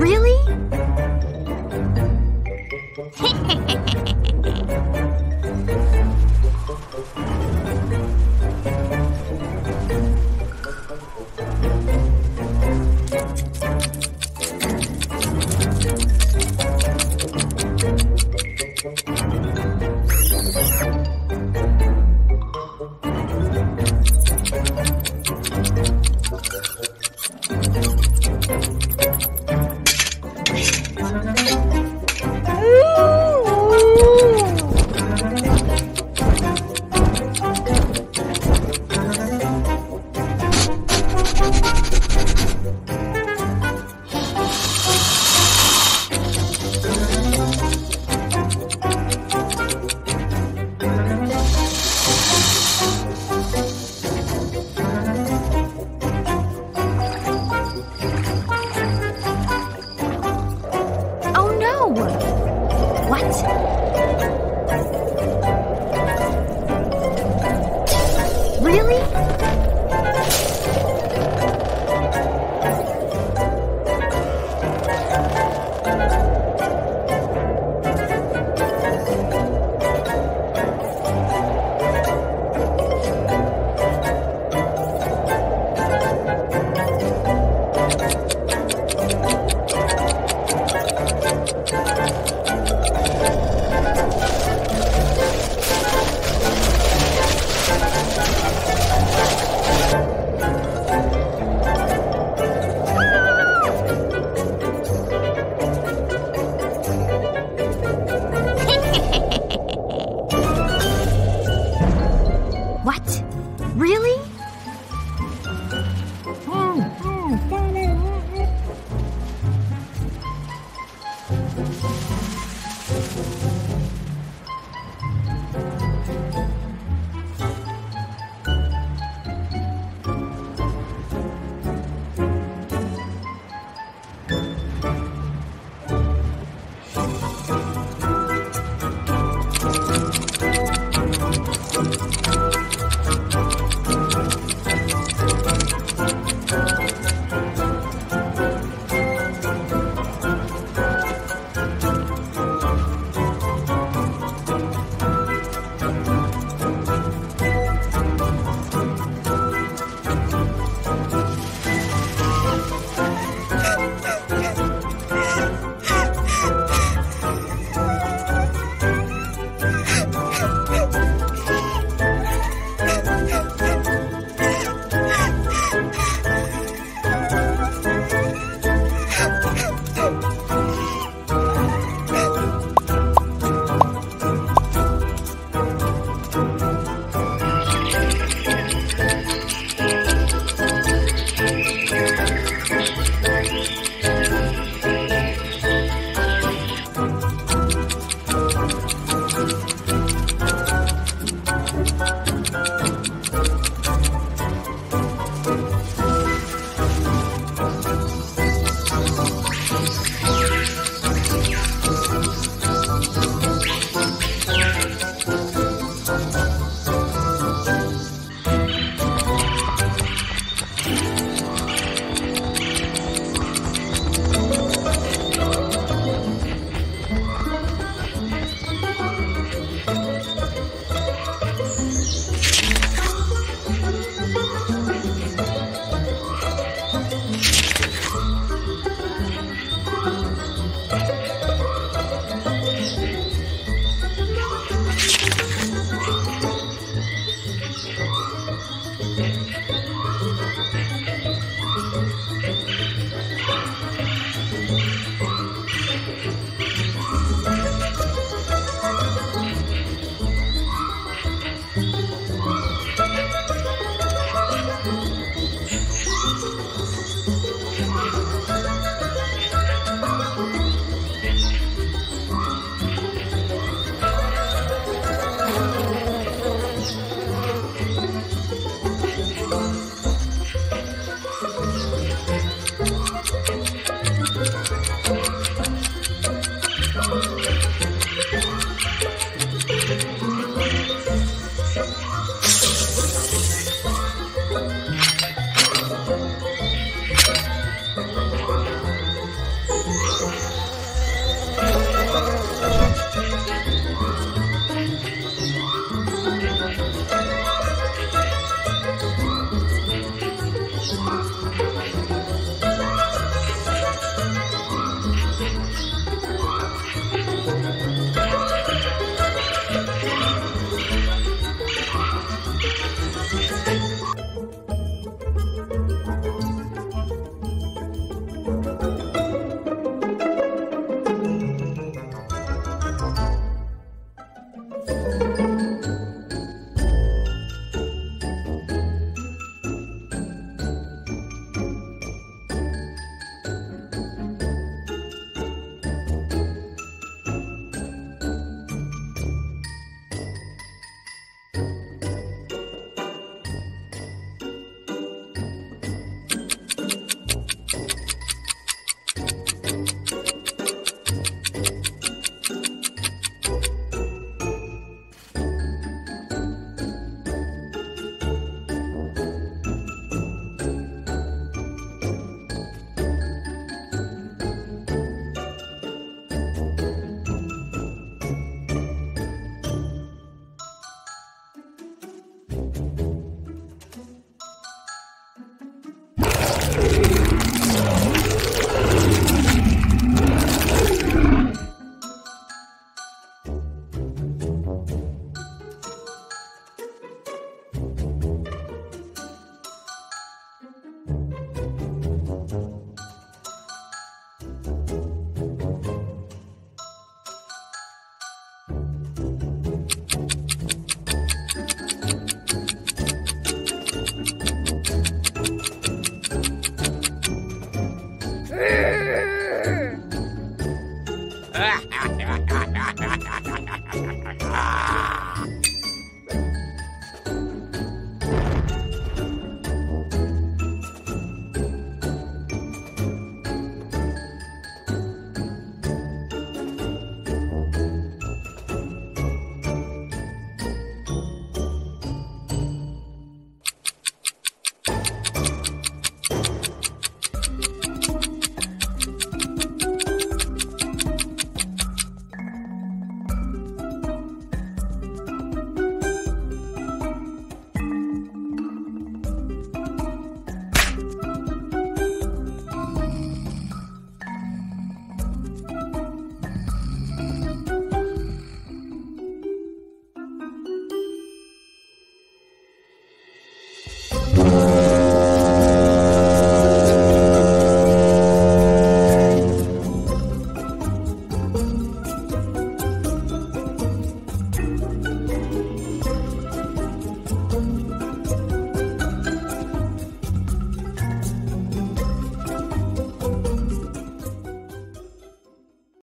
Really?